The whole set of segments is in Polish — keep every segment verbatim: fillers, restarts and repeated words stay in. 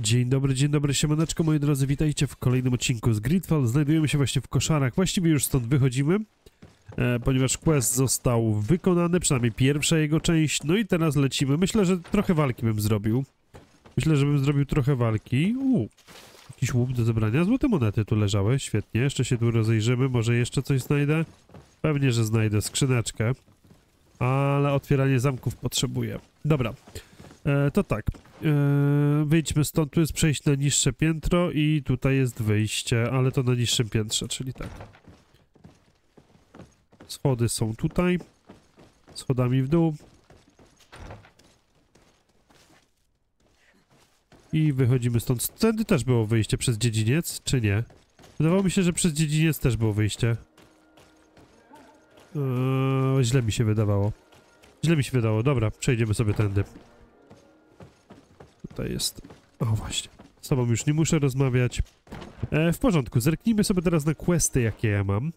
Dzień dobry, dzień dobry, siemaneczko moi drodzy, witajcie w kolejnym odcinku z GreedFall. Znajdujemy się właśnie w koszarach, właściwie już stąd wychodzimy, e, ponieważ quest został wykonany, przynajmniej pierwsza jego część, no i teraz lecimy. Myślę, że trochę walki bym zrobił. Myślę, że bym zrobił trochę walki. Uuu, jakiś łup do zebrania, złote monety tu leżały, świetnie, jeszcze się tu rozejrzymy, może jeszcze coś znajdę? Pewnie, że znajdę skrzyneczkę, ale otwieranie zamków potrzebuję. Dobra. E, to tak, e, wyjdźmy stąd, tu jest przejść na niższe piętro i tutaj jest wyjście, ale to na niższym piętrze, czyli tak. Schody są tutaj, schodami w dół. I wychodzimy stąd. Tędy też było wyjście przez dziedziniec, czy nie? Wydawało mi się, że przez dziedziniec też było wyjście. E, źle mi się wydawało. Źle mi się wydało, dobra, przejdziemy sobie tędy. Tutaj jest. O właśnie, z tobą już nie muszę rozmawiać. E, w porządku, zerknijmy sobie teraz na questy, jakie ja mam.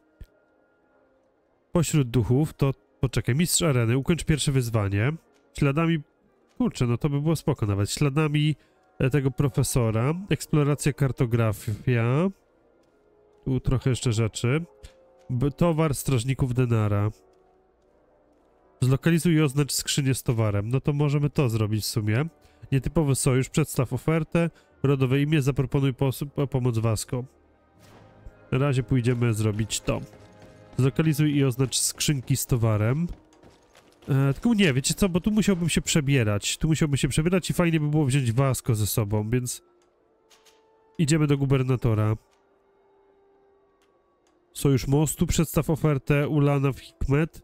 Pośród duchów to... Poczekaj, mistrz areny, ukończ pierwsze wyzwanie. Śladami... Kurczę, no to by było spoko nawet. Śladami tego profesora. Eksploracja, kartografia. Tu trochę jeszcze rzeczy. B towar strażników denara. Zlokalizuj i oznacz skrzynię z towarem. No to możemy to zrobić w sumie. Nietypowy sojusz, przedstaw ofertę, rodowe imię, zaproponuj pomoc Wasko. Na razie pójdziemy zrobić to. Zlokalizuj i oznacz skrzynki z towarem. E, tylko nie, wiecie co, bo tu musiałbym się przebierać. Tu musiałbym się przebierać i fajnie by było wziąć Wasko ze sobą, więc... Idziemy do gubernatora. Sojusz mostu, przedstaw ofertę Ulana w Hikmet.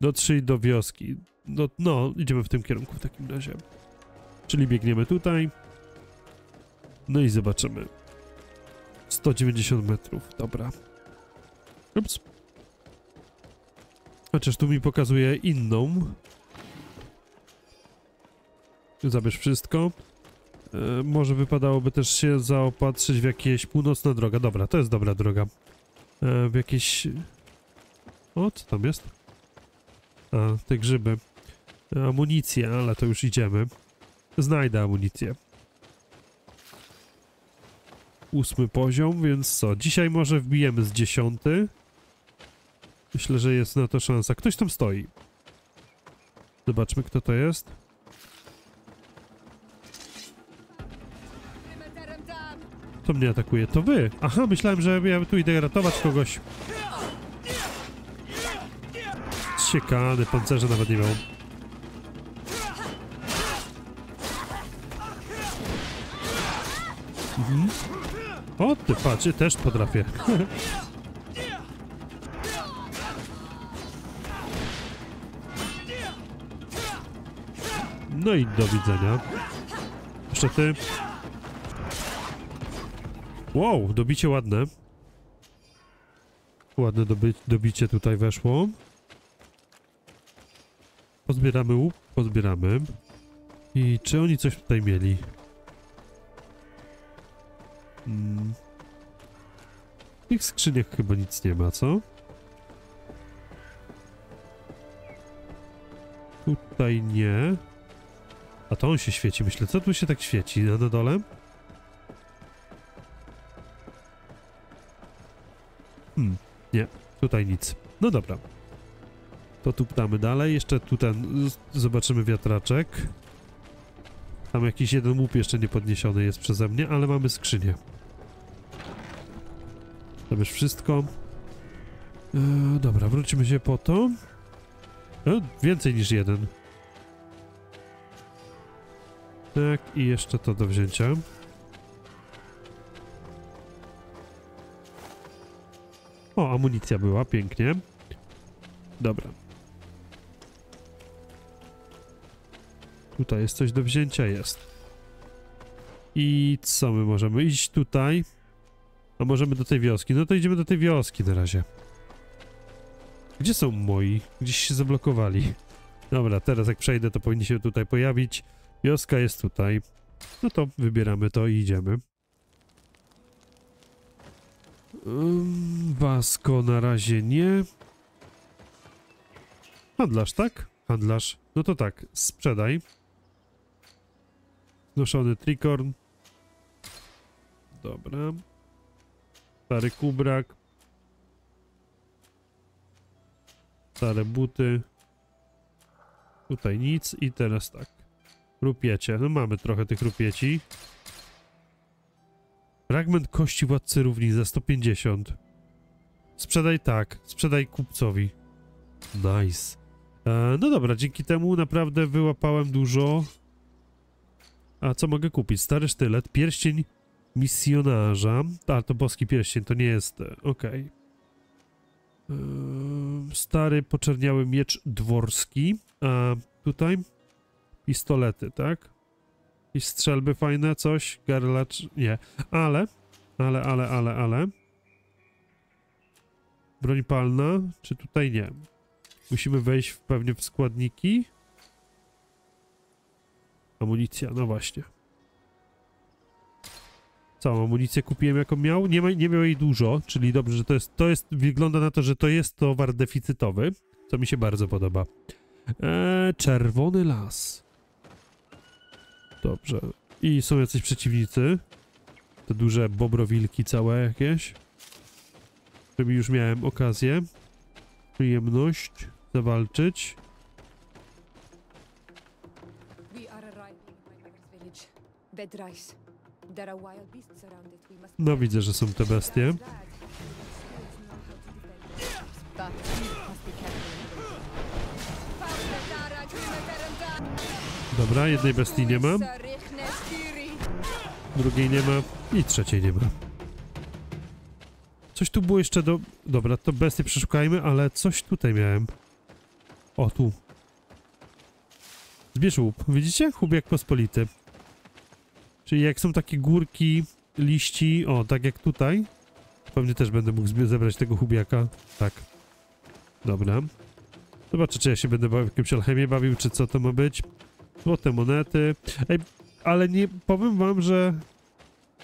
Dotrzyj do wioski. No, no, idziemy w tym kierunku w takim razie. Czyli biegniemy tutaj. No i zobaczymy. sto dziewięćdziesiąt metrów, dobra. Ups. Chociaż tu mi pokazuje inną. Zabierz wszystko. E, może wypadałoby też się zaopatrzyć w jakieś północna droga. Dobra, to jest dobra droga. E, w jakieś... O, co tam jest? A, te grzyby. Amunicję, ale to już idziemy. Znajdę amunicję. Ósmy poziom, więc co? Dzisiaj może wbijemy z dziesiąty. Myślę, że jest na to szansa. Ktoś tam stoi. Zobaczmy, kto to jest. Kto mnie atakuje? To wy! Aha, myślałem, że ja tu idę ratować kogoś. Ciekany, pancerza nawet nie miał. Mhm. O ty, patrz, też potrafię. No i do widzenia. Jeszcze ty. Wow, dobicie ładne. Ładne doby dobicie tutaj weszło. Pozbieramy łup, pozbieramy. I czy oni coś tutaj mieli? Hmm. W tych skrzyniach chyba nic nie ma, co? Tutaj nie. A to on się świeci, myślę. Co tu się tak świeci? Na dole? Hmm, nie. Tutaj nic. No dobra. To tu ptamy dalej. Jeszcze tu ten... Zobaczymy wiatraczek. Tam jakiś jeden łup jeszcze nie podniesiony jest przeze mnie, ale mamy skrzynię. Zabierz wszystko. Eee, dobra, wrócimy się po to. Eee, więcej niż jeden. Tak, i jeszcze to do wzięcia. O, amunicja była, pięknie. Dobra. Tutaj jest coś do wzięcia, jest. I co my możemy? Iść tutaj. A możemy do tej wioski. No to idziemy do tej wioski na razie. Gdzie są moi? Gdzieś się zablokowali. Dobra, teraz jak przejdę, to powinni się tutaj pojawić. Wioska jest tutaj. No to wybieramy to i idziemy. Wasko na razie nie. Handlarz, tak? Handlarz. No to tak, sprzedaj. Noszony trikorn, Dobra. Stary kubrak. Stare buty. Tutaj nic i teraz tak. Rupiecie. No mamy trochę tych rupieci. Fragment kości władcy równi za sto pięćdziesiąt. Sprzedaj tak. Sprzedaj kupcowi. Nice. E, no dobra, dzięki temu naprawdę wyłapałem dużo. A co mogę kupić? Stary sztylet, pierścień misjonarza. A, to boski pierścień, to nie jest... Okej. Okay. Stary poczerniały miecz dworski. A tutaj pistolety, tak? I strzelby fajne, coś, garlacz... Nie, ale, ale, ale, ale, ale... Broń palna, czy tutaj nie? Musimy wejść w, pewnie w składniki. Amunicja, no właśnie. Całą amunicję kupiłem jaką miał. Nie, ma, nie miał jej dużo, czyli dobrze, że to jest, to jest... Wygląda na to, że to jest towar deficytowy, co mi się bardzo podoba. Eee, czerwony las. Dobrze. I są jacyś przeciwnicy. Te duże bobrowilki całe jakieś. Z którymi już miałem okazję. Przyjemność zawalczyć. No widzę, że są te bestie. Dobra, jednej bestii nie ma. Drugiej nie ma i trzeciej nie ma. Coś tu było jeszcze do... Dobra, to bestie przeszukajmy, ale coś tutaj miałem. O, tu. Zbierz łup. Widzicie? Łup jak pospolity. Czyli jak są takie górki, liści, o, tak jak tutaj. Pewnie też będę mógł zebrać tego hubiaka. Tak. Dobra. Zobaczę, czy ja się będę bawił w jakimś alchemię bawił, czy co to ma być. Złote monety. Ej, ale nie powiem wam, że...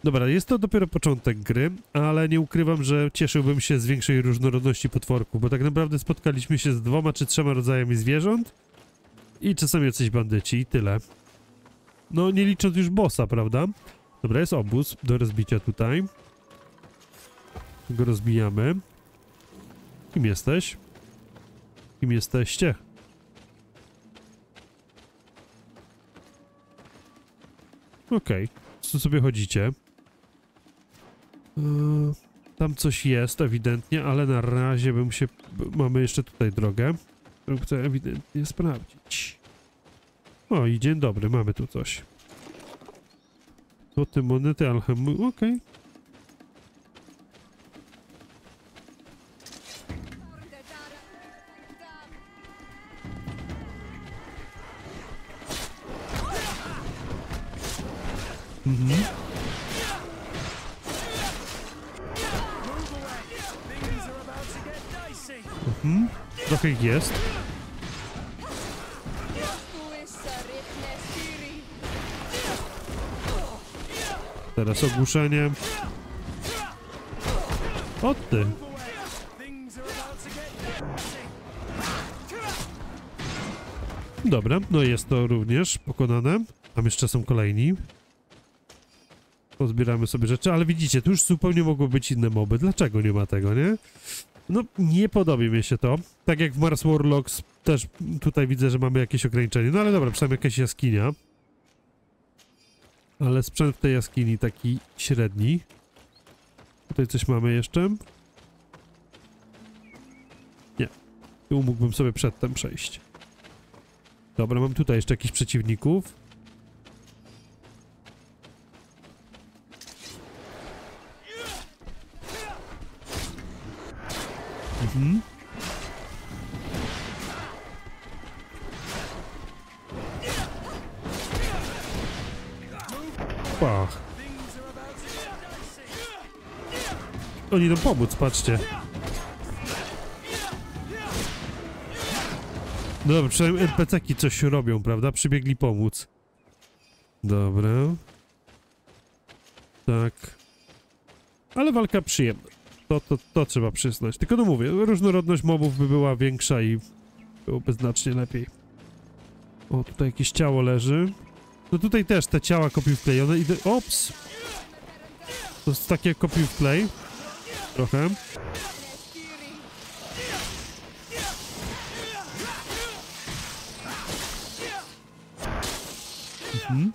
Dobra, jest to dopiero początek gry, ale nie ukrywam, że cieszyłbym się z większej różnorodności potworków, bo tak naprawdę spotkaliśmy się z dwoma czy trzema rodzajami zwierząt i czasami jacyś bandyci i tyle. No, nie licząc już bossa, prawda? Dobra, jest obóz do rozbicia tutaj. Go rozbijamy. Kim jesteś? Kim jesteście? Okej, okay. Co sobie chodzicie? Yy, tam coś jest ewidentnie, ale na razie bym się... Mamy jeszcze tutaj drogę, którą chcę ewidentnie sprawdzić. O i dzień dobry, mamy tu coś. Złote monety, alchemy... Okej. Okay. Mhm. Mhm. Trochę ich jest. Teraz ogłuszenie. O ty. Dobra, no jest to również pokonane. Tam jeszcze są kolejni. Pozbieramy sobie rzeczy, ale widzicie, tu już zupełnie mogły być inne moby. Dlaczego nie ma tego, nie? No, nie podoba mi się to. Tak jak w Mars Warlocks też tutaj widzę, że mamy jakieś ograniczenie. No ale dobra, przynajmniej jakaś jaskinia. Ale sprzęt w tej jaskini taki średni. Tutaj coś mamy jeszcze? Nie. Tu mógłbym sobie przedtem przejść. Dobra, mam tutaj jeszcze jakichś przeciwników. Mhm. Pach. Oni nam pomóc, patrzcie. No dobra, przynajmniej en pe ce ki coś robią, prawda? Przybiegli pomóc. Dobra. Tak. Ale walka przyjemna. To, to, to trzeba przyznać. Tylko no mówię, różnorodność mobów by była większa i byłoby znacznie lepiej. O, tutaj jakieś ciało leży. No tutaj też te ciała kopiuj wklejone i... Ops! To jest takie copy and play. Trochę. Mhm.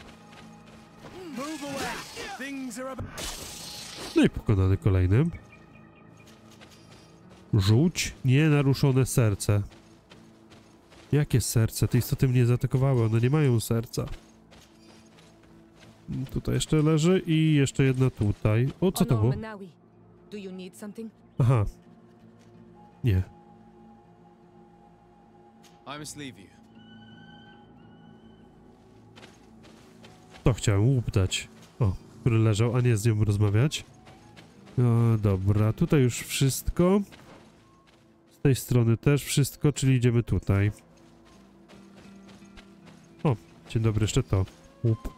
No i pokonany kolejnym. Rzuć nienaruszone serce. Jakie serce? Te istoty mnie zaatakowały, one nie mają serca. Tutaj jeszcze leży i jeszcze jedna tutaj. O, co to było? Aha. Nie. To chciałem łup dać. O, który leżał, a nie z nią rozmawiać. No dobra, tutaj już wszystko. Z tej strony też wszystko, czyli idziemy tutaj. O, dzień dobry, jeszcze to. Łup.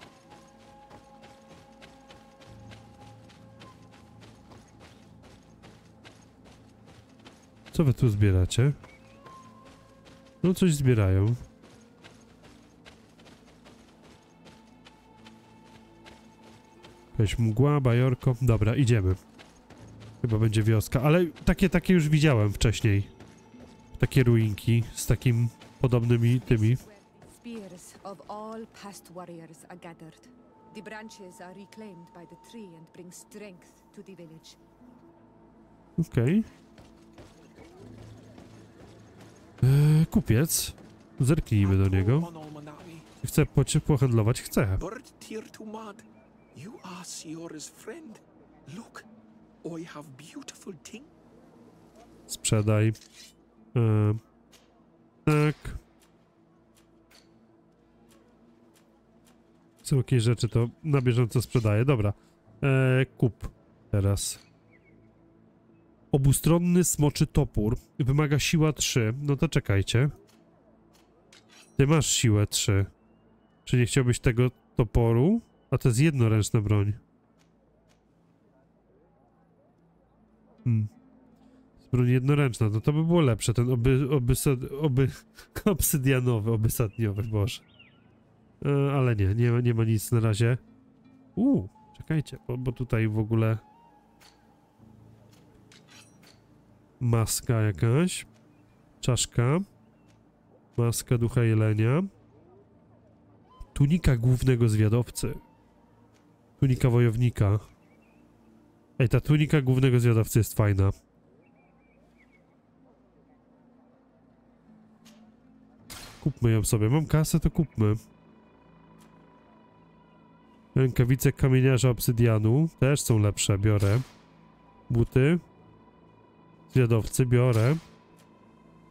Co wy tu zbieracie? No coś zbierają. Jakaś mgła, bajorko. Dobra, idziemy. Chyba będzie wioska, ale takie, takie już widziałem wcześniej. Takie ruinki z takim podobnymi tymi. Okej. Okay. Kupiec. Zerknijmy do niego. Chcę pohandlować. Chcę. Sprzedaj. Eee, tak. Są jakieś rzeczy, to na bieżąco sprzedaję. Dobra. Eee, kup. Teraz. Obustronny smoczy topór. Wymaga siła trzy. No to czekajcie. Ty masz siłę trzy. Czy nie chciałbyś tego toporu? A to jest jednoręczna broń. Hmm. Broń jednoręczna. No to by było lepsze. Ten oby, obysad, oby, obsydianowy, obysadniowy, boże. E, ale nie, nie, nie ma nic na razie. Uuu, czekajcie, bo, bo tutaj w ogóle... Maska jakaś. Czaszka. Maska ducha jelenia. Tunika głównego zwiadowcy. Tunika wojownika. Ej, ta tunika głównego zwiadowcy jest fajna. Kupmy ją sobie. Mam kasę, to kupmy. Rękawice kamieniarza obsydianu. Też są lepsze, biorę. Buty. Zwiadowcy, biorę.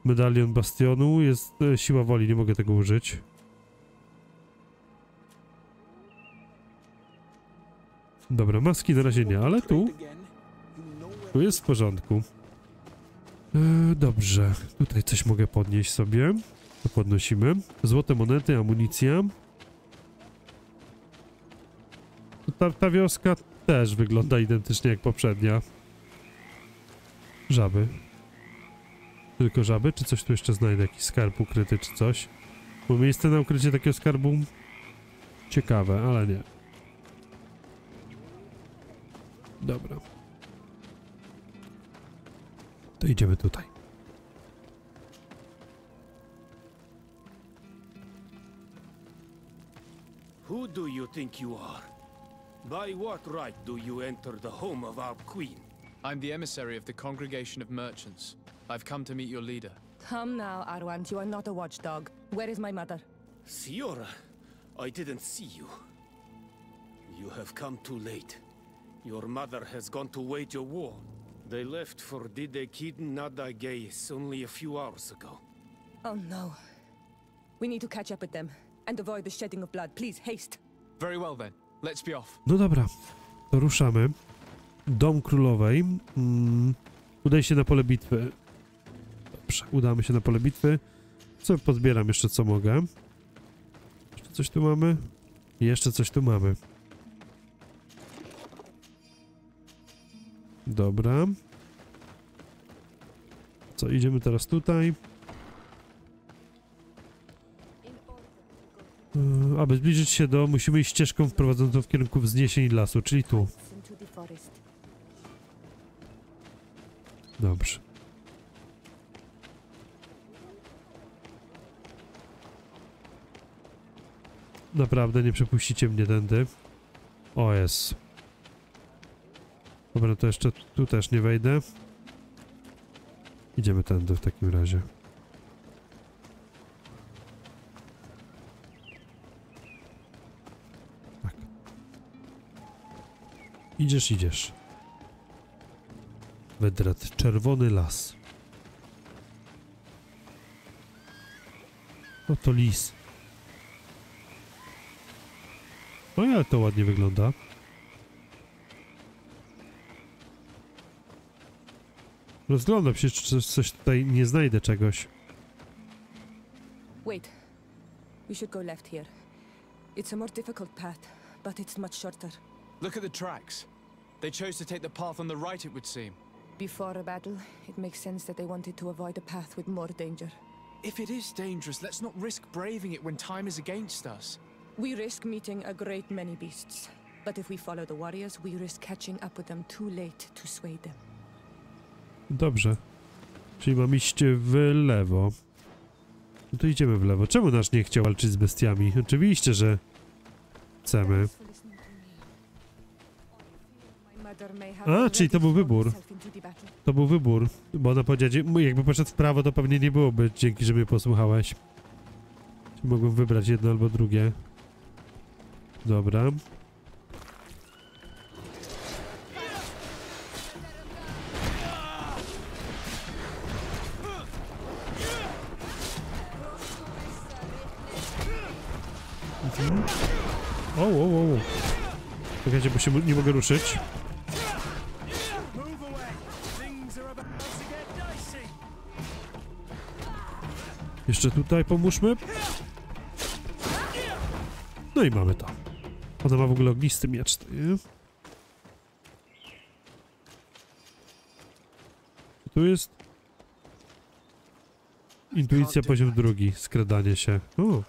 Medalion bastionu, jest e, siła woli, nie mogę tego użyć. Dobra, maski na razie nie, ale tu... Tu jest w porządku. E, dobrze, tutaj coś mogę podnieść sobie. To podnosimy. Złote monety, amunicja. Ta, ta wioska też wygląda identycznie jak poprzednia. Żaby. Tylko żaby? Czy coś tu jeszcze znajdę? Jakiś skarb ukryty, czy coś? Bo miejsce na ukrycie takiego skarbu... Ciekawe, ale nie. Dobra. To idziemy tutaj. Who do you think you are? By what right do you enter the home of our queen? I'm the emissary of the Congregation of Merchants. I've come to meet your leader. Come now, Arwant. You are not a watchdog. Where is my mother? Siora, I didn't see you. You have come too late. Your mother has gone to wage a war. They left for Didekid Nadageis only a few hours ago. Oh no. We need to catch up with them and avoid the shedding of blood. Please, haste. Very well then. Let's be off. No dobra. To ruszamy. Dom Królowej. Hmm. Udaj się na pole bitwy. Dobrze, udamy się na pole bitwy. Co pozbieram jeszcze, co mogę. Jeszcze coś tu mamy? Jeszcze coś tu mamy. Dobra. Co, idziemy teraz tutaj. Aby zbliżyć się do... Musimy iść ścieżką prowadzącą w kierunku wzniesień lasu, czyli tu. Forest. Dobrze. Naprawdę nie przepuścicie mnie tędy. O jest. Dobra, to jeszcze tu też nie wejdę. Idziemy tędy w takim razie. Tak. Idziesz, idziesz. Wydrat, czerwony las. No to lis. No ale to ładnie wygląda. Rozglądam się, czy coś, coś tutaj nie znajdę czegoś. Wait. We should go left here. It's a more difficult path, but it's much shorter. Look at the tracks. They chose to take the path on the right, it would seem. Before a battle, it makes sense that they wanted to avoid a path with more danger. If it is dangerous, let's not risk braving it when time is against us. We risk meeting a great many beasts, but if we follow the warriors, we risk catching up with them too late to sway them. Dobrze. Czyli mam iść w lewo. No to idziemy w lewo. Czemu nasz nie chciał walczyć z bestiami? Oczywiście, że chcemy. A, czyli to był wybór. To był wybór, bo ona powiedziała, jakby poszedł w prawo, to pewnie nie byłoby dzięki, że mnie posłuchałeś. Mogłem wybrać jedno albo drugie. Dobra. O, o, o. Czekajcie, bo się nie mogę ruszyć. Jeszcze tutaj pomóżmy. No i mamy to. Ona ma w ogóle ognisty miecz. Nie? Tu jest... Intuicja poziom drugi. Skradanie się. U.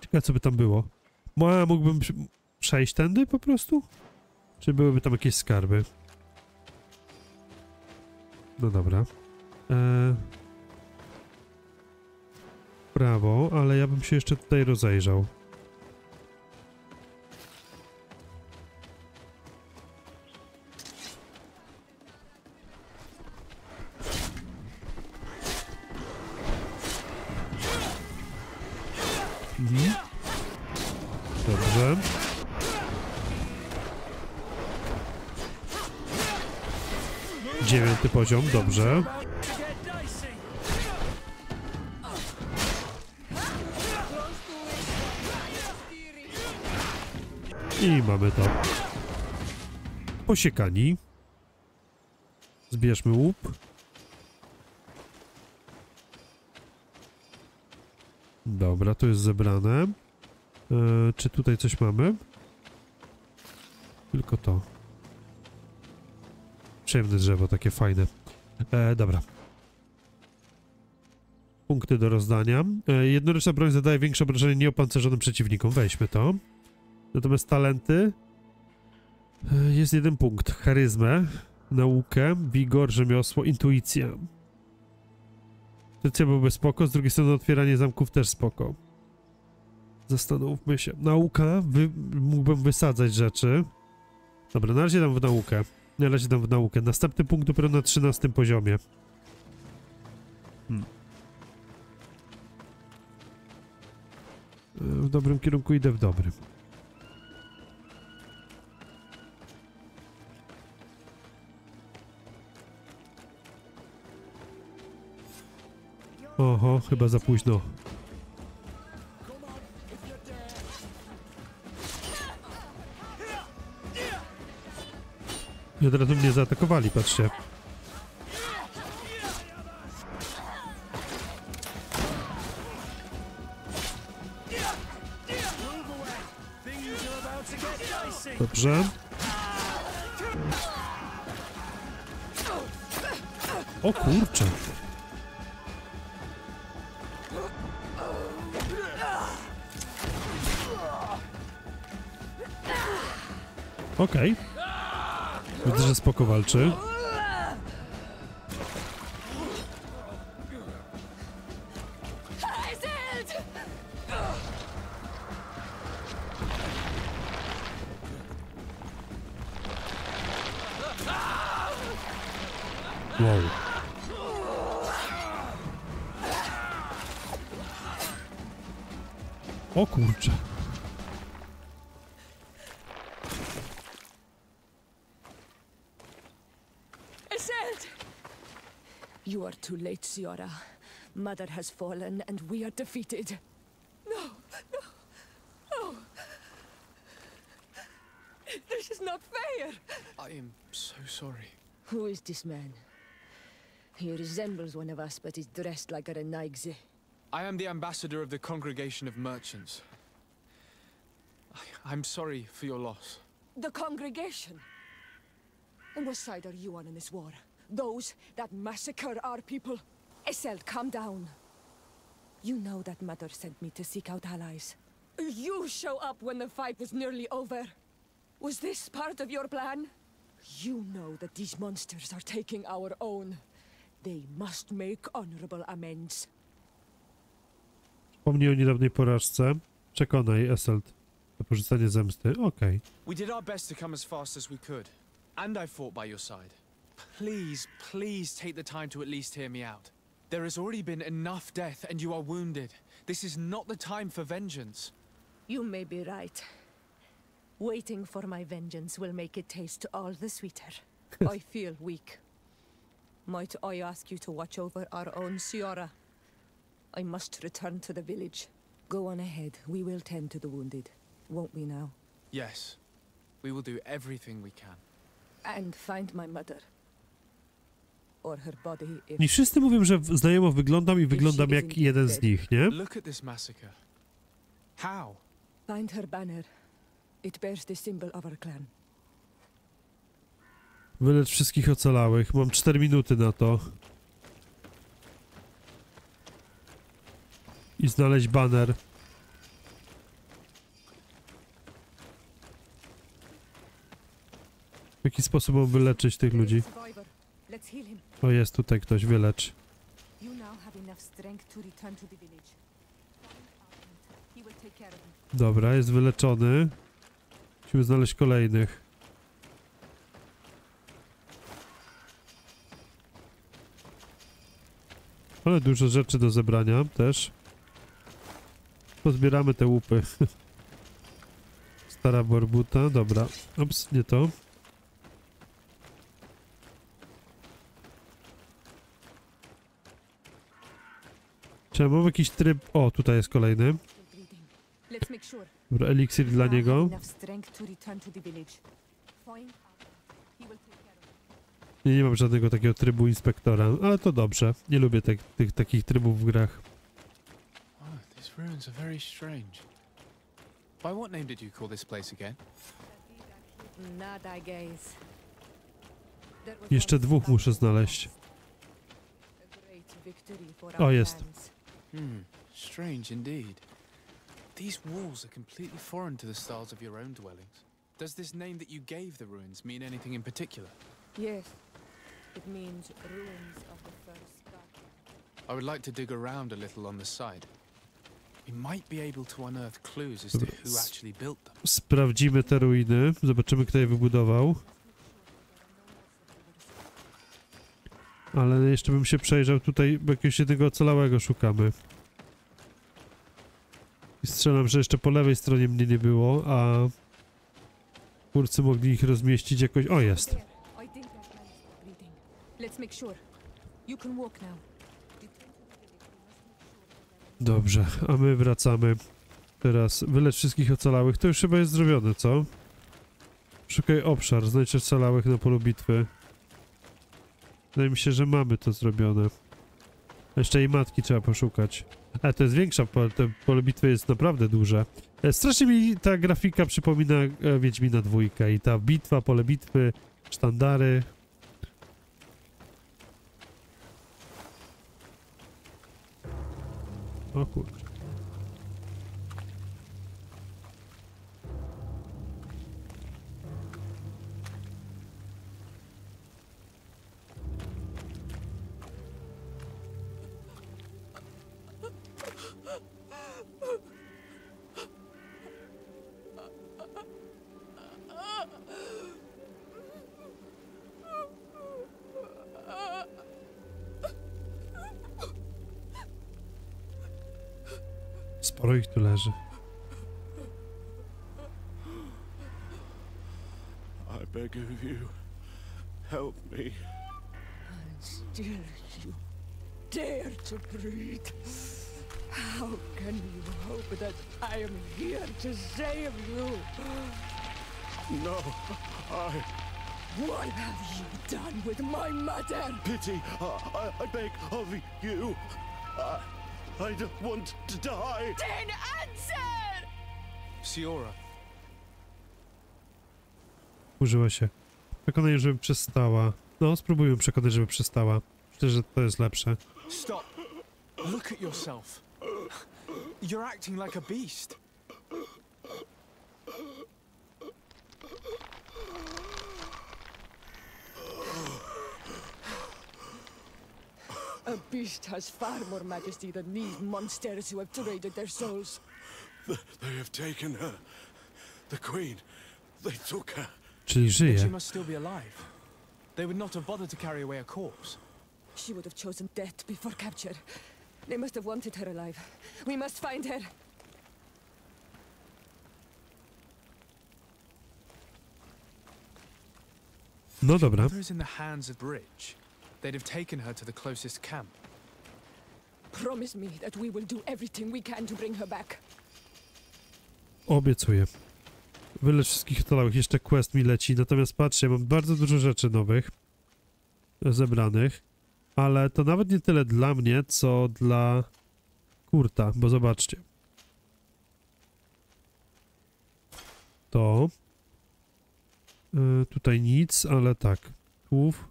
Ciekawe, co by tam było. Ma, mógłbym przejść tędy po prostu? Czy byłyby tam jakieś skarby? No dobra. Eee... Prawo, ale ja bym się jeszcze tutaj rozejrzał. Mhm. Dobrze. Dziewiąty poziom, dobrze. I mamy to. Posiekani. Zbierzmy łup. Dobra, to jest zebrane. Eee, czy tutaj coś mamy? Tylko to. Przyjemne drzewo, takie fajne. Eee, dobra. Punkty do rozdania. Eee, jednoręczna broń zadaje większe obrażenie nieopancerzonym przeciwnikom. Weźmy to. Natomiast talenty, jest jeden punkt, charyzmę, naukę, wigor, rzemiosło, intuicję. Intuicja byłby spoko, z drugiej strony otwieranie zamków też spoko. Zastanówmy się. Nauka, wy, mógłbym wysadzać rzeczy. Dobra, na razie dam w naukę. Na razie dam w naukę. Następny punkt dopiero na trzynastym poziomie. Hmm. W dobrym kierunku idę, w dobrym. Oho, chyba za późno. I od razu mnie zaatakowali, patrzcie. Dobrze. O kurczę. Okej. Okay. Widzę, że spoko walczy. Wow. O kurczę. You are too late, Siora. Mother has fallen and we are defeated. No, no, no. This is not fair. I am so sorry. Who is this man? He resembles one of us, but is dressed like a Renaigze. I am the ambassador of the Congregation of Merchants. I, I'm sorry for your loss. The Congregation? And what side are you on in this war? Those that massacre our people? Esselt, calm down. You know that Mother sent me to seek out allies. You show up when the fight was nearly over. Was this part of your plan? You know that these monsters are taking our own. They must make honorable amends. Wspomnij o niedawnej porażce. Przekonaj Esselt do porzucenia zemsty. Okej. We did our best to come as fast as we could. And I fought by your side. Please, please take the time to at least hear me out. There has already been enough death and you are wounded. This is not the time for vengeance. You may be right. Waiting for my vengeance will make it taste all the sweeter. I feel weak. Might I ask you to watch over our own Siora? I must return to the village. Go on ahead. We will tend to the wounded. Won't we now? Yes. We will do everything we can. And find my mother. I wszyscy mówią, że znajomo wyglądam i wyglądam jak jeden z nich, nie? Wylecz wszystkich ocalałych. Mam cztery minuty na to. I znaleźć baner. W jaki sposób mam wyleczyć tych ludzi? O, jest tutaj ktoś, wylecz. Dobra, jest wyleczony. Musimy znaleźć kolejnych. Ale dużo rzeczy do zebrania też. Pozbieramy te łupy. Stara borbuta, dobra. Ops, nie to. Czy ja mam jakiś tryb... O, tutaj jest kolejny. Dobra, eliksir dla niego. Nie, nie mam żadnego takiego trybu inspektora, ale to dobrze. Nie lubię te, tych takich trybów w grach. Jeszcze dwóch muszę znaleźć. O, jest. Hmm, strange indeed. These walls are completely foreign to the styles of your own dwellings. Does this name that you gave the ruins mean anything in particular? Yes, it means ruins of the first battle. I would like to dig around a little on the site. We might be able to unearth clues as to who actually built them. Sprawdzimy te ruiny, zobaczymy kto je wybudował. Ale jeszcze bym się przejrzał tutaj, bo jakiegoś jednego ocalałego szukamy. I strzelam, że jeszcze po lewej stronie mnie nie było, a... Kurcy mogli ich rozmieścić jakoś... O, jest! Dobrze, a my wracamy. Teraz wylecz wszystkich ocalałych. To już chyba jest zrobione, co? Szukaj obszar, znajdź ocalałych na polu bitwy. Wydaje mi się, że mamy to zrobione. Jeszcze i matki trzeba poszukać. A to jest większa, to pole bitwy jest naprawdę duże. Strasznie mi ta grafika przypomina Wiedźmina dwójkę i ta bitwa, pole bitwy, sztandary. O kurczę. Sporo ich tu leży. I beg of you, help me. And still you dare to breathe. How can you hope that I am here to save you? No, I... What have you done with my mother? Pity, I, I beg of you. I, I don't want to die. Then answer! Siora. Użyła się. Przekonaj, żeby przestała. No, spróbujmy przekonać, żeby przestała. Myślę, że to jest lepsze. Stop. Look at yourself. You're acting like a beast. A beast has far more majesty than these monsters who have traded their souls. The, they have taken her. The queen. They took her. Czyli żyje. She must still be alive. They would not have bothered to carry away a corpse. She would have chosen death before capture. They must have wanted her alive. We must find her. No dobra. Those in the hands of Bridge. They'd have taken her to the closest camp. Promise me that we will do everything we can to bring her back. Obiecuję. Wylecz wszystkich otalałych. Jeszcze quest mi leci. Natomiast patrzcie, mam bardzo dużo rzeczy nowych zebranych. Ale to nawet nie tyle dla mnie, co dla Kurta, bo zobaczcie. To. Yy, tutaj nic, ale tak. Tłów.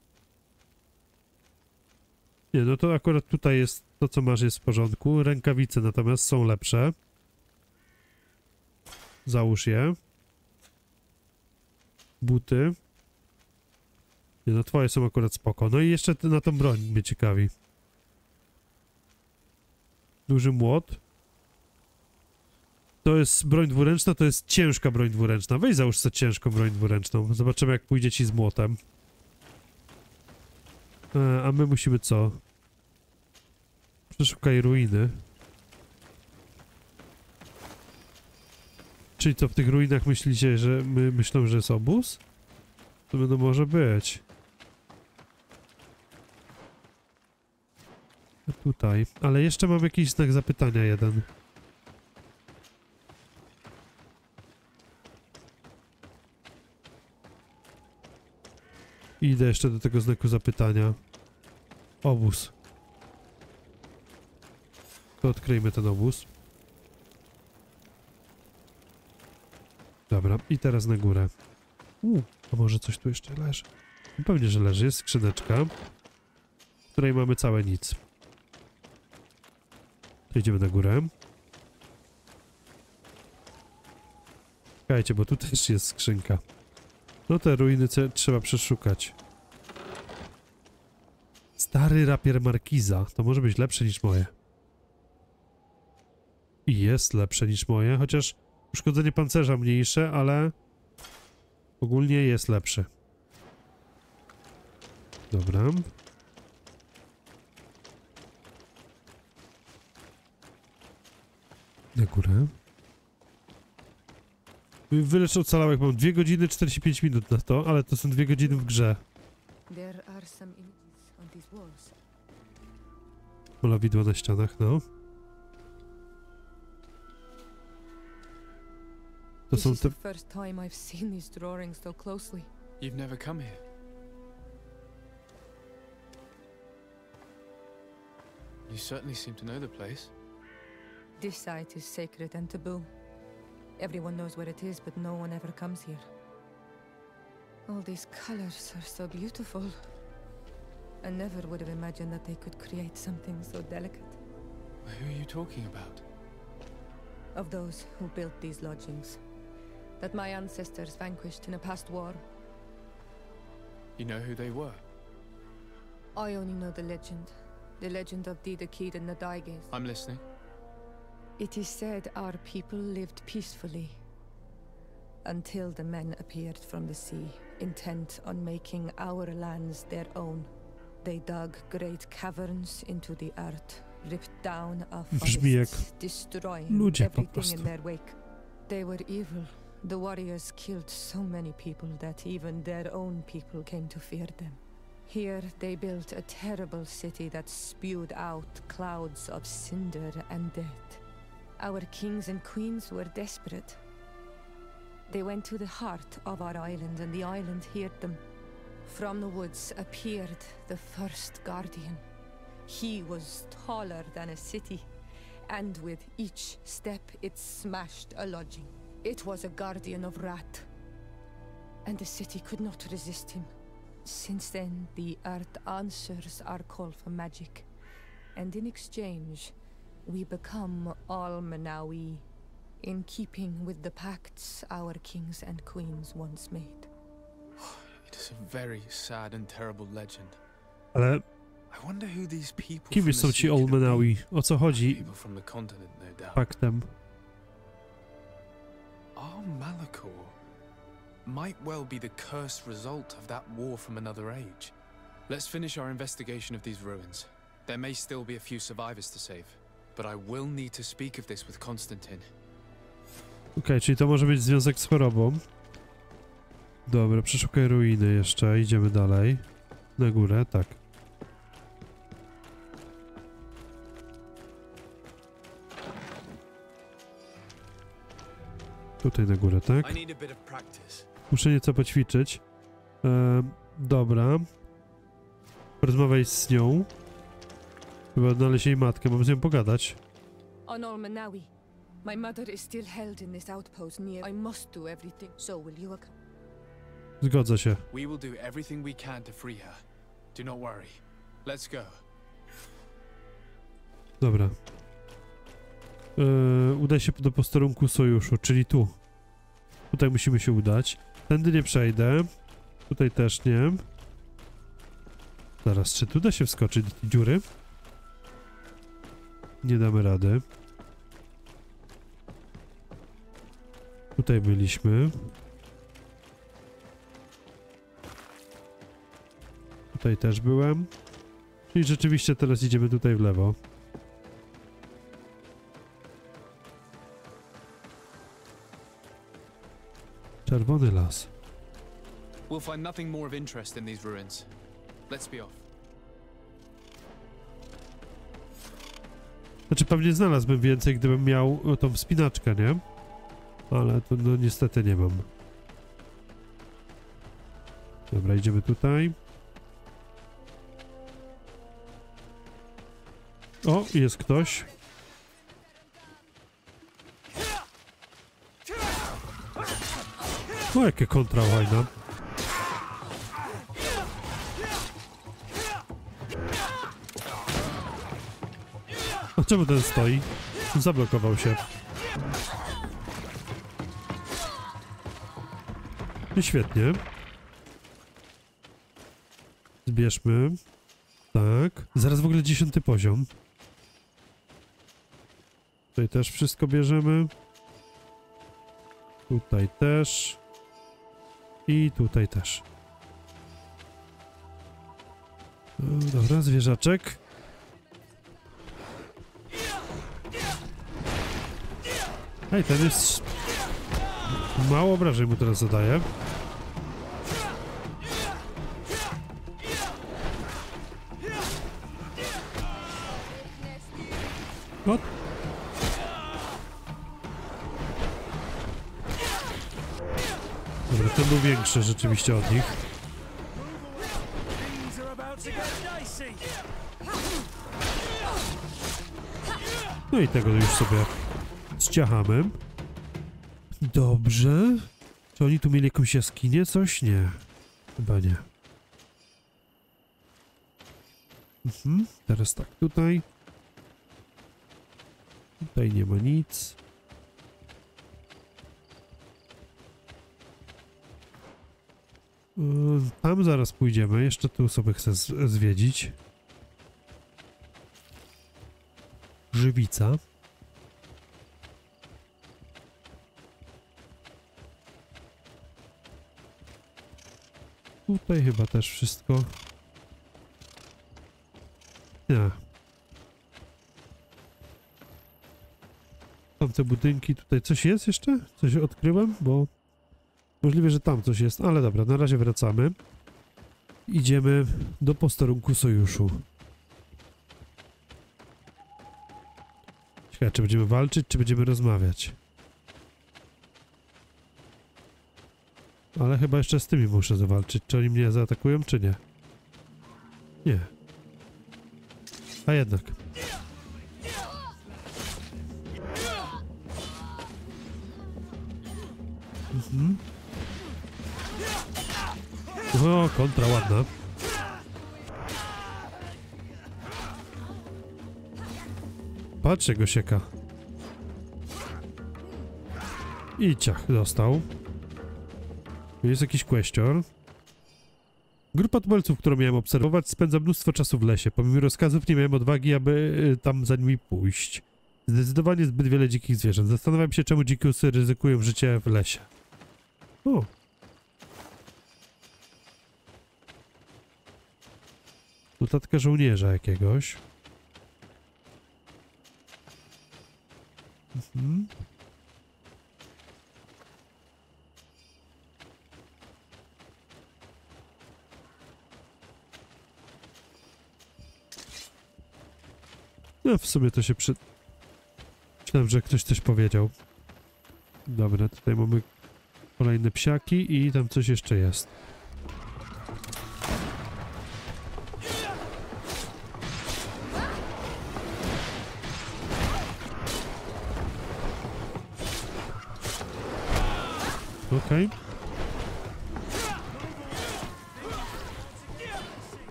Nie, no to akurat tutaj jest to, co masz, jest w porządku. Rękawice natomiast są lepsze. Załóż je. Buty. Nie, no twoje są akurat spoko. No i jeszcze na tą broń mnie ciekawi. Duży młot. To jest broń dwuręczna, to jest ciężka broń dwuręczna. Weź załóż sobie ciężką broń dwuręczną. Zobaczymy, jak pójdzie ci z młotem. E, a my musimy co? Przeszukaj ruiny. Czyli co, w tych ruinach myślicie, że my myślą, że jest obóz? To będą może być. Tutaj. Ale jeszcze mam jakiś znak zapytania jeden. Idę jeszcze do tego znaku zapytania. Obóz. To odkryjmy ten obóz. Dobra, i teraz na górę. U, a może coś tu jeszcze leży? Pewnie, że leży. Jest skrzyneczka, w której mamy całe nic. To idziemy na górę. Czekajcie, bo tu też jest skrzynka. No te ruiny trzeba przeszukać. Stary rapier Markiza. To może być lepsze niż moje. I jest lepsze niż moje, chociaż uszkodzenie pancerza mniejsze, ale... ogólnie jest lepszy. Dobra. Na górę. Wylecz ocalałych. Mam dwie godziny czterdzieści pięć minut na to, ale to są dwie godziny w grze. Pola widła na ścianach, no. To są te... Everyone knows where it is, but no one ever comes here. All these colors are so beautiful. I never would have imagined that they could create something so delicate. Who are you talking about? Of those who built these lodgings. That my ancestors vanquished in a past war. You know who they were? I only know the legend. The legend of Dida Keed and the Daegis. I'm listening. It is said our people lived peacefully until the men appeared from the sea, intent on making our lands their own. They dug great caverns into the earth, Brzmi jak ludzie po prostu. The warriors killed so many people that even their own people came to fear them. Here they built a terrible city that spewed out clouds of cinder and death. Our kings and queens were desperate. They went to the heart of our island, and the island heard them. From the woods appeared the first guardian. He was taller than a city, and with each step it smashed a lodging. It was a guardian of Rat, and the city could not resist him. Since then, the earth answers our call for magic, and in exchange, we become all Manawi, in keeping with the pacts our kings and queens once made. It is a very sad and terrible legend. Ale kim są ci All Manawi? O co chodzi? Paktem. Our Malachor might well be the cursed result of that war from another age. Let's finish our investigation of these ruins. There may still be a few survivors to save, but I will need to speak of this with Constantine. Okej, czyli to może być związek z chorobą. Dobra, przeszukaj ruiny jeszcze, idziemy dalej. Na górę, tak. Tutaj na górę, tak? Muszę nieco poćwiczyć. Ehm, dobra. Porozmawiaj z nią. Chyba odnaleźć jej matkę, mam z nią pogadać. Zgodzę się. Dobra. Yy, udaj się do posterunku sojuszu, czyli tu. Tutaj musimy się udać. Tędy nie przejdę. Tutaj też nie. Zaraz, czy tu da się wskoczyć do tej dziury? Nie damy rady. Tutaj byliśmy. Tutaj też byłem. Czyli rzeczywiście teraz idziemy tutaj w lewo. Czerwony las. Znaczy pewnie znalazłbym więcej, gdybym miał tą wspinaczkę, nie? Ale to no, niestety nie mam. Dobra, idziemy tutaj. O, jest ktoś. O, jakie kontra fajna. A czemu ten stoi? Zablokował się. I świetnie. Zbierzmy. Tak. Zaraz w ogóle dziesiąty poziom. Tutaj też wszystko bierzemy. Tutaj też. I tutaj też. Dobra, zwierzaczek. Hej, ten jest... Mało obrażeń mu teraz zadaję. O! Dobra, ten był większy rzeczywiście od nich. No i tego już sobie zciachamy. Dobrze. Czy oni tu mieli jakąś jaskinię? Coś? Nie. Chyba nie. Mhm. Teraz tak, tutaj. Tutaj nie ma nic. Tam zaraz pójdziemy. Jeszcze tu sobie chcę zwiedzić. Żywica. Tutaj chyba też wszystko. Nie. Tam te budynki, tutaj coś jest jeszcze? Coś odkryłem, bo możliwe, że tam coś jest, ale dobra, na razie wracamy. Idziemy do posterunku sojuszu. Ciekawe, czy będziemy walczyć, czy będziemy rozmawiać. Ale chyba jeszcze z tymi muszę zawalczyć. Czy oni mnie zaatakują, czy nie? Nie. A jednak. Mhm. O, kontra ładna. Patrz, go sieka. I ciach, dostał. Jest jakiś kwestior. Grupa tubelców, którą miałem obserwować, spędza mnóstwo czasu w lesie. Pomimo rozkazów nie miałem odwagi, aby tam za nimi pójść. Zdecydowanie zbyt wiele dzikich zwierząt. Zastanawiam się, czemu dzikusy ryzykują życie w lesie. O. Notatka żołnierza jakiegoś. Mhm. No w sumie to się przy... Myślałem, że ktoś coś powiedział. Dobra, tutaj mamy kolejne psiaki i tam coś jeszcze jest. Okej. Okay.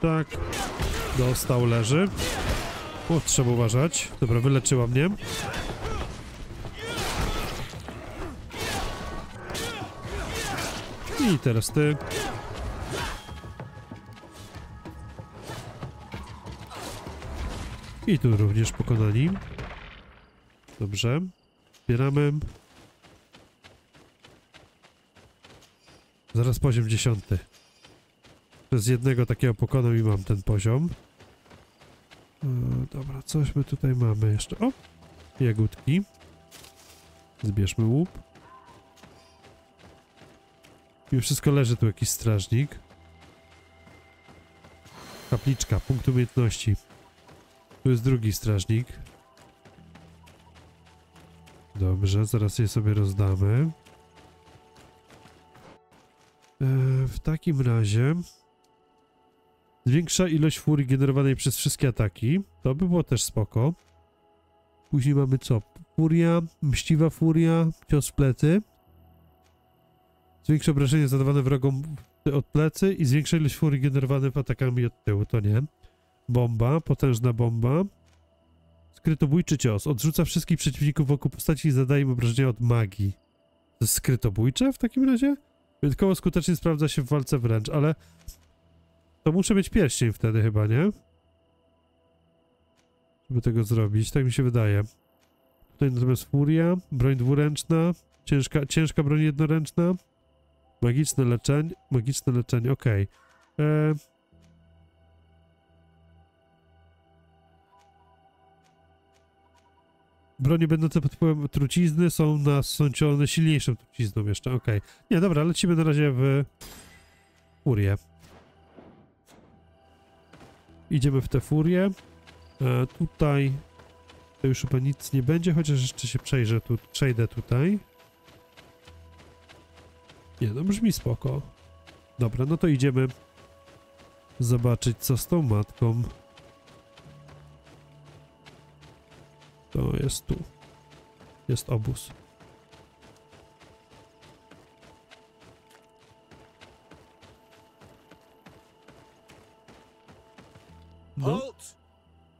Tak, dostał, leży. O, trzeba uważać. Dobra, wyleczyła mnie. I teraz ty. I tu również pokonani. Dobrze. Zbieramy. Zaraz poziom dziesiąty. Przez jednego takiego pokonam i mam ten poziom. Yy, dobra, coś my tutaj mamy jeszcze. O! Jagódki. Zbierzmy łup. I wszystko leży tu jakiś strażnik. Kapliczka, punkt umiejętności. Tu jest drugi strażnik. Dobrze, zaraz je sobie rozdamy. Yy, w takim razie... Zwiększa ilość furii generowanej przez wszystkie ataki. To by było też spoko. Później mamy co? Furia, mściwa furia, cios w plecy. Zwiększa obrażenia zadawane wrogom od plecy i zwiększa ilość furii generowanych atakami od tyłu. To nie. Bomba, potężna bomba. Skrytobójczy cios. Odrzuca wszystkich przeciwników wokół postaci i zadaje im obrażenia od magii. To jest skrytobójcze w takim razie? Wyjątkowo skutecznie sprawdza się w walce wręcz, ale... To muszę mieć pierścień wtedy chyba, nie? Żeby tego zrobić, tak mi się wydaje. Tutaj natomiast furia, broń dwuręczna, ciężka, ciężka broń jednoręczna, magiczne leczenie, magiczne leczenie, okej. Okay. Eee... Bronie będące pod wpływem trucizny są nasączone silniejszą trucizną jeszcze, okej. Okay. Nie, dobra, lecimy na razie w furię. Idziemy w tę furię. E, tutaj to już chyba nic nie będzie, chociaż jeszcze się przejrzę tu, przejdę tutaj. Nie, no brzmi spoko. Dobra, no to idziemy zobaczyć, co z tą matką. To jest tu. Jest obóz. Halt!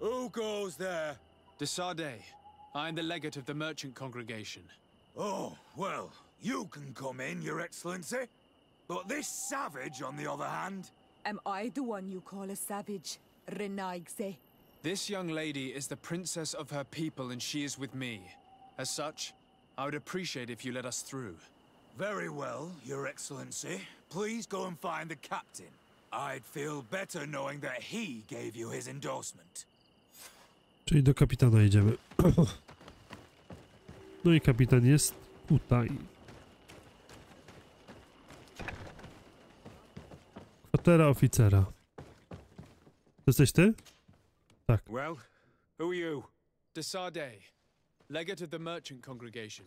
Who goes there? Desarde. I'm the legate of the merchant congregation. Oh, well, you can come in, Your Excellency. But this savage, on the other hand... Am I the one you call a savage, Renaigse? This young lady is the princess of her people and she is with me. As such, I would appreciate if you let us through. Very well, Your Excellency. Please go and find the captain. I'd feel better knowing that he gave you his endorsement. Czyli do kapitana idziemy. No i kapitan jest tutaj. Kwatera oficera. To jesteś ty? Tak. Well, who are you? Desarde, legate of the merchant congregation.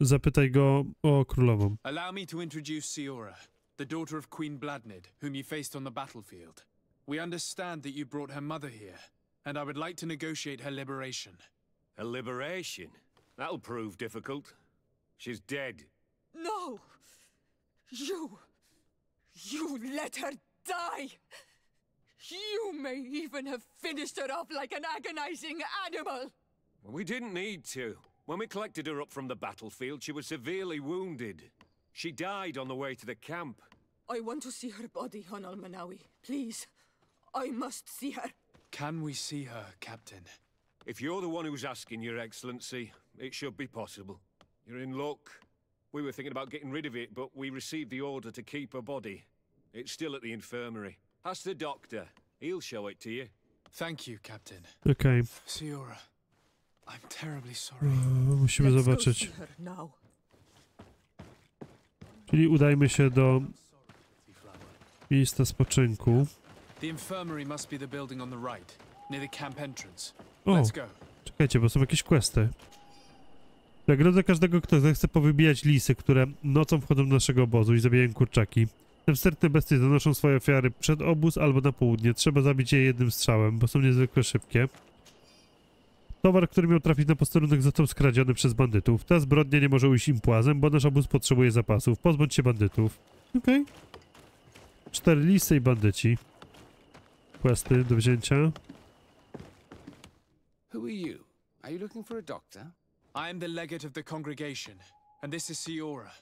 Zapytaj go o królową. Allow me to introduce Siora, the daughter of Queen Bladnid, whom you faced on the battlefield. We understand that you brought her mother here, and I would like to negotiate her liberation. Her liberation? That'll prove difficult. She's dead. No! You... you let her die! You may even have finished her off like an agonizing animal! We didn't need to. When we collected her up from the battlefield, she was severely wounded. She died on the way to the camp. I want to see her body, Honol Manawi. Please. I must see her. Can we see her, Captain? If you're the one who's asking, Your Excellency, it should be possible. You're in luck. We were thinking about getting rid of it, but we received the order to keep her body. It's still at the infirmary. Ask the doctor. He'll show it to you. Thank you, Captain. Okay. Siora, I'm terribly sorry. Uh, musimy Let's zobaczyć. Czyli udajmy się do miejsca spoczynku. The infirmary must be the building on the right, near the camp entrance. O, czekajcie, bo są jakieś questy. Nagrodzę każdego, kto zechce powybijać lisy, które nocą wchodzą do naszego obozu i zabijają kurczaki. Te wstrętne bestie zanoszą swoje ofiary przed obóz albo na południe. Trzeba zabić je jednym strzałem, bo są niezwykle szybkie. Towar, który miał trafić na posterunek, został skradziony przez bandytów. Ta zbrodnia nie może ujść im płazem, bo nasz obóz potrzebuje zapasów. Pozbądź się bandytów. Okej. Okay. Cztery lisy i bandyci. Questy do wzięcia. Who are you? Are you looking for a doctor? I am the legate of the congregation, and this is Siora,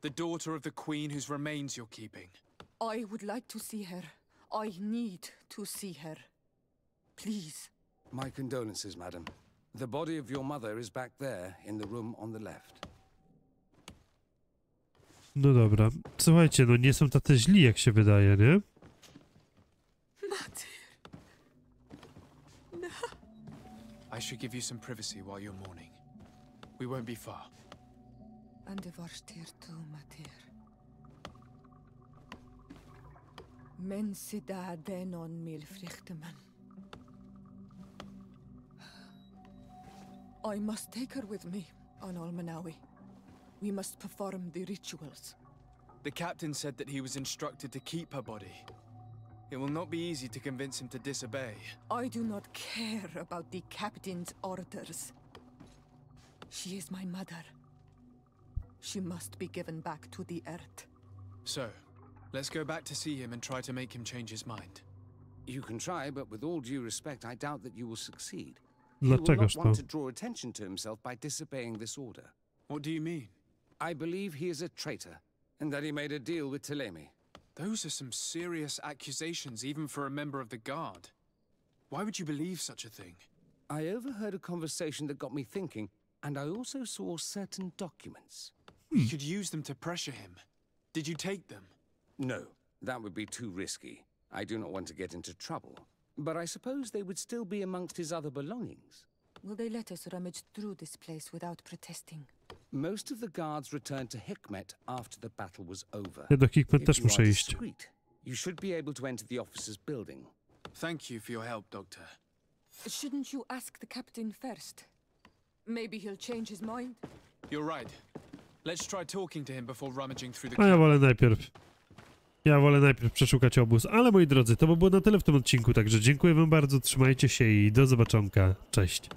the daughter of the queen whose remains you're keeping. I would like to see her. I need to see her. Please. My condolences, madam. The body of your mother is back there, in the room on the left. No dobra. Słuchajcie, no nie są tacy źli, jak się wydaje, nie? Maty. I should give you some privacy while you're mourning. We won't be far. And if Arshtir too, Matir. Men sida denon milfrichteman. I must take her with me, Honol Manawi. We must perform the rituals. The captain said that he was instructed to keep her body. It will not be easy to convince him to disobey. I do not care about the captain's orders. She is my mother. She must be given back to the earth. So, let's go back to see him and try to make him change his mind. You can try, but with all due respect, I doubt that you will succeed. He will not want to draw attention to himself by disobeying this order. What do you mean? I believe he is a traitor, and that he made a deal with Telemi. Those are some serious accusations, even for a member of the guard. Why would you believe such a thing? I overheard a conversation that got me thinking, and I also saw certain documents. Hmm. You could use them to pressure him. Did you take them? No, that would be too risky. I do not want to get into trouble. But I suppose they would still be amongst his other belongings. Will they let us rummage through this place without protesting? Most of the guards returned to Hikmet after the battle was over. Ja do Hikmet też muszę iść. You should be able to enter the officer's building. Thank you for your help, Doctor. Shouldn't you ask the captain first? Maybe he'll change his mind. You're right. Let's try talking to him before rummaging through the. A ja wolę najpierw. Ja wolę najpierw przeszukać obóz. Ale moi drodzy, to by było na tyle w tym odcinku. Także dziękuję wam bardzo. Trzymajcie się i do zobaczonka. Cześć.